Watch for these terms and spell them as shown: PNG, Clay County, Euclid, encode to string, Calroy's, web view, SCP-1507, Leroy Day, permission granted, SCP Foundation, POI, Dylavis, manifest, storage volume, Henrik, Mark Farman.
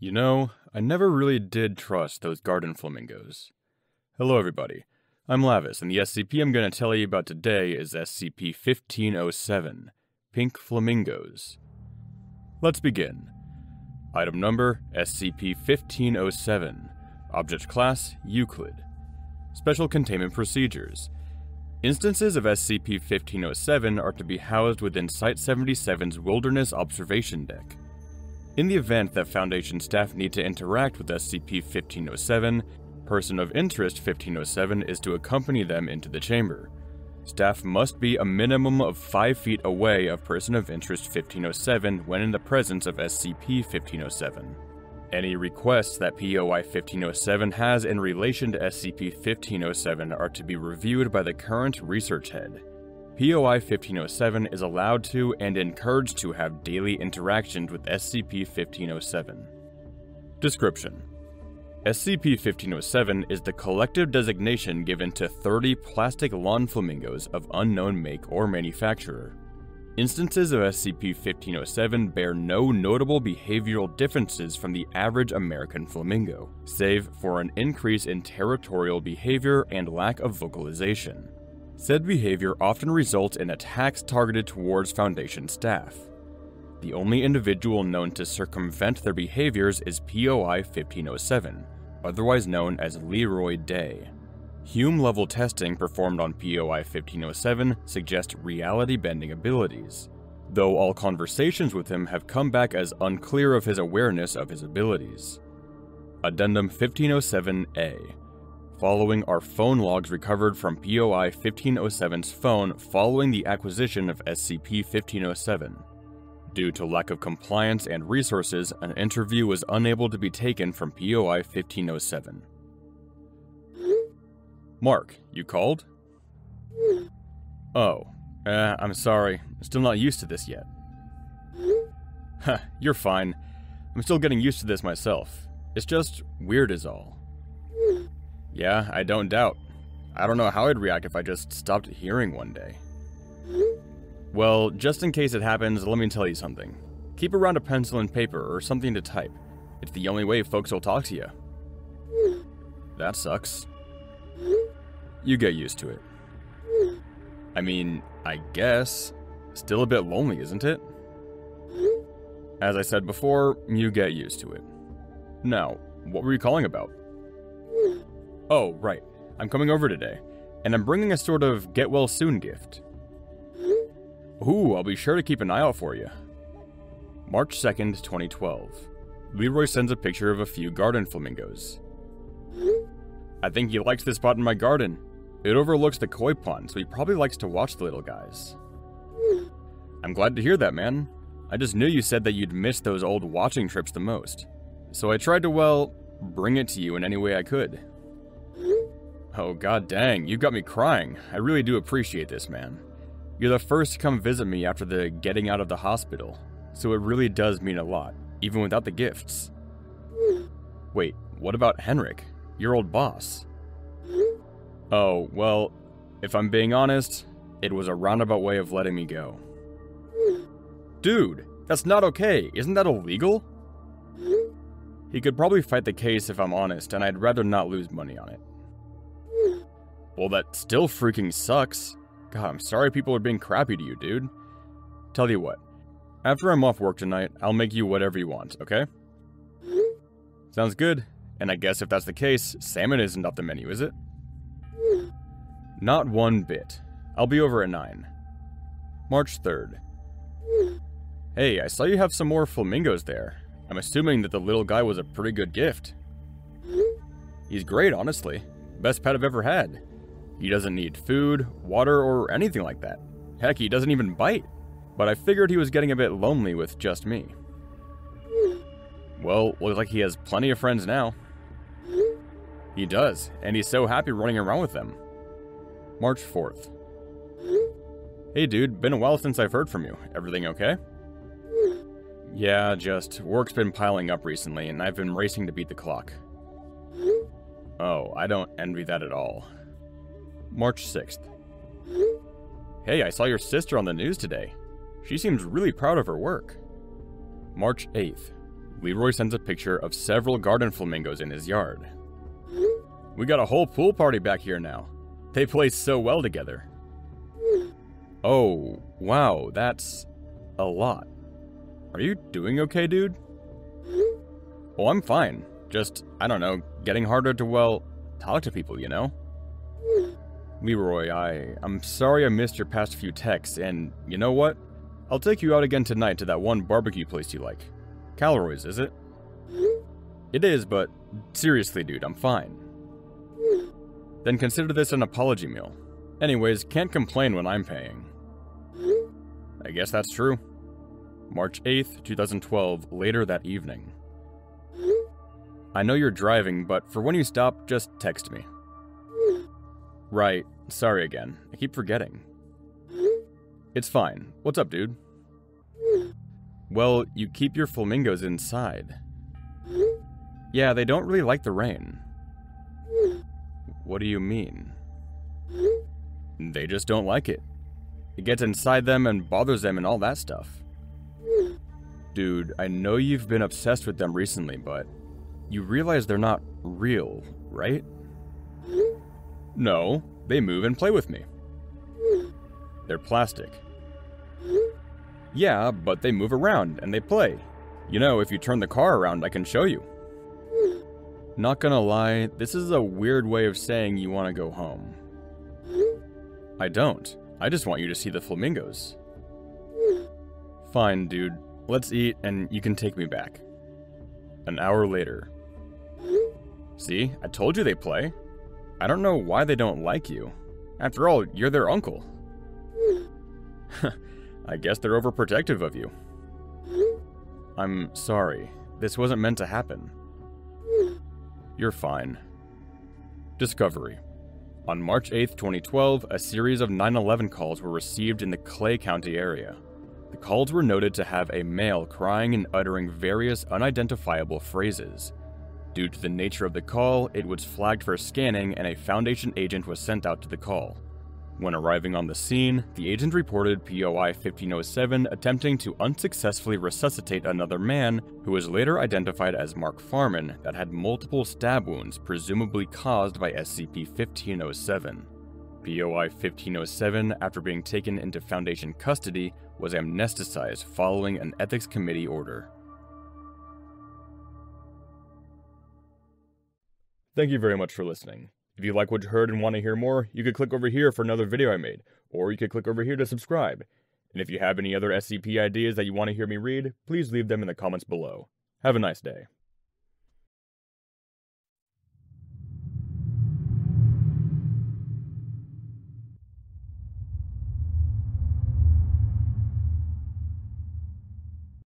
You know, I never really did trust those garden flamingos. Hello everybody, I'm Lavis, and the SCP I'm going to tell you about today is SCP-1507, Pink Flamingos. Let's begin. Item number, SCP-1507. Object class, Euclid. Special containment procedures. Instances of SCP-1507 are to be housed within Site-77's Wilderness Observation Deck. In the event that Foundation staff need to interact with SCP-1507, Person of Interest 1507 is to accompany them into the chamber. Staff must be a minimum of 5 feet away of Person of Interest 1507 when in the presence of SCP-1507. Any requests that POI-1507 has in relation to SCP-1507 are to be reviewed by the current research head. POI-1507 is allowed to and encouraged to have daily interactions with SCP-1507. Description: SCP-1507 is the collective designation given to 30 plastic lawn flamingos of unknown make or manufacturer. Instances of SCP-1507 bear no notable behavioral differences from the average American flamingo, save for an increase in territorial behavior and lack of vocalization. Said behavior often results in attacks targeted towards Foundation staff. The only individual known to circumvent their behaviors is POI-1507, otherwise known as Leroy Day. Hume-level testing performed on POI-1507 suggests reality-bending abilities, though all conversations with him have come back as unclear of his awareness of his abilities. Addendum 1507A. Following are phone logs recovered from POI-1507's phone following the acquisition of SCP-1507. Due to lack of compliance and resources, an interview was unable to be taken from POI-1507. Mark, you called? Oh, I'm sorry. Still not used to this yet. Huh, you're fine. I'm still getting used to this myself. It's just weird is all. Yeah, I don't doubt. I don't know how I'd react if I just stopped hearing one day. Well, just in case it happens, let me tell you something. Keep around a pencil and paper or something to type. It's the only way folks will talk to you. That sucks. You get used to it. I mean, I guess. Still a bit lonely, isn't it? As I said before, you get used to it. Now, what were you calling about? Oh, right. I'm coming over today, and I'm bringing a sort of get-well-soon gift. Ooh, I'll be sure to keep an eye out for you. March 2nd, 2012. Leroy sends a picture of a few garden flamingos. I think he likes this spot in my garden. It overlooks the koi pond, so he probably likes to watch the little guys. I'm glad to hear that, man. I just knew you said that you'd miss those old watching trips the most. So I tried to, well, bring it to you in any way I could. Oh, god dang, you got me crying. I really do appreciate this, man. You're the first to come visit me after the getting out of the hospital, so it really does mean a lot, even without the gifts. Wait, what about Henrik, your old boss? Oh, well, if I'm being honest, it was a roundabout way of letting me go. Dude, that's not okay, isn't that illegal? He could probably fight the case if I'm honest, and I'd rather not lose money on it. Well, that still freaking sucks. God, I'm sorry people are being crappy to you, dude. Tell you what, after I'm off work tonight, I'll make you whatever you want, okay? Sounds good, and I guess if that's the case, salmon isn't off the menu, is it? Not one bit. I'll be over at 9. March 3rd. Hey, I saw you have some more flamingos there. I'm assuming that the little guy was a pretty good gift. He's great, honestly. Best pet I've ever had. He doesn't need food, water, or anything like that. Heck, he doesn't even bite. But I figured he was getting a bit lonely with just me. Well, looks like he has plenty of friends now. He does, and he's so happy running around with them. March 4th. Hey dude, been a while since I've heard from you. Everything okay? Yeah, just work's been piling up recently, and I've been racing to beat the clock. Oh, I don't envy that at all. March 6th. Hey, I saw your sister on the news today. She seems really proud of her work. March 8th. Leroy sends a picture of several garden flamingos in his yard. We got a whole pool party back here now. They play so well together. Oh, wow, that's a lot. Are you doing okay, dude? Well, I'm fine. Just, I don't know, getting harder to, well, talk to people, you know? Leroy, I'm sorry I missed your past few texts, and you know what? I'll take you out again tonight to that one barbecue place you like. Calroy's, is it? It is, but seriously, dude, I'm fine. Then consider this an apology meal. Anyways, can't complain when I'm paying. I guess that's true. March 8th, 2012, later that evening. I know you're driving, but for when you stop, just text me. Right, sorry again. I keep forgetting. It's fine. What's up, dude? Well, you keep your flamingos inside. Yeah, they don't really like the rain. What do you mean? They just don't like it. It gets inside them and bothers them and all that stuff. Dude, I know you've been obsessed with them recently, but you realize they're not real, right? No, they move and play with me. They're plastic. Yeah, but they move around and they play. You know, if you turn the car around, I can show you. Not gonna lie, this is a weird way of saying you want to go home. I don't. I just want you to see the flamingos. Fine, dude. Let's eat and you can take me back. An hour later. See, I told you they play. I don't know why they don't like you. After all, you're their uncle. I guess they're overprotective of you. I'm sorry. This wasn't meant to happen. You're fine. Discovery. On March 8th, 2012, a series of 911 calls were received in the Clay County area. The calls were noted to have a male crying and uttering various unidentifiable phrases. Due to the nature of the call, it was flagged for scanning and a Foundation agent was sent out to the call. When arriving on the scene, the agent reported POI 1507 attempting to unsuccessfully resuscitate another man who was later identified as Mark Farman that had multiple stab wounds presumably caused by SCP-1507. POI 1507, after being taken into Foundation custody, was amnesticized following an ethics committee order. Thank you very much for listening. If you like what you heard and want to hear more, you could click over here for another video I made, or you could click over here to subscribe. And if you have any other SCP ideas that you want to hear me read, please leave them in the comments below. Have a nice day.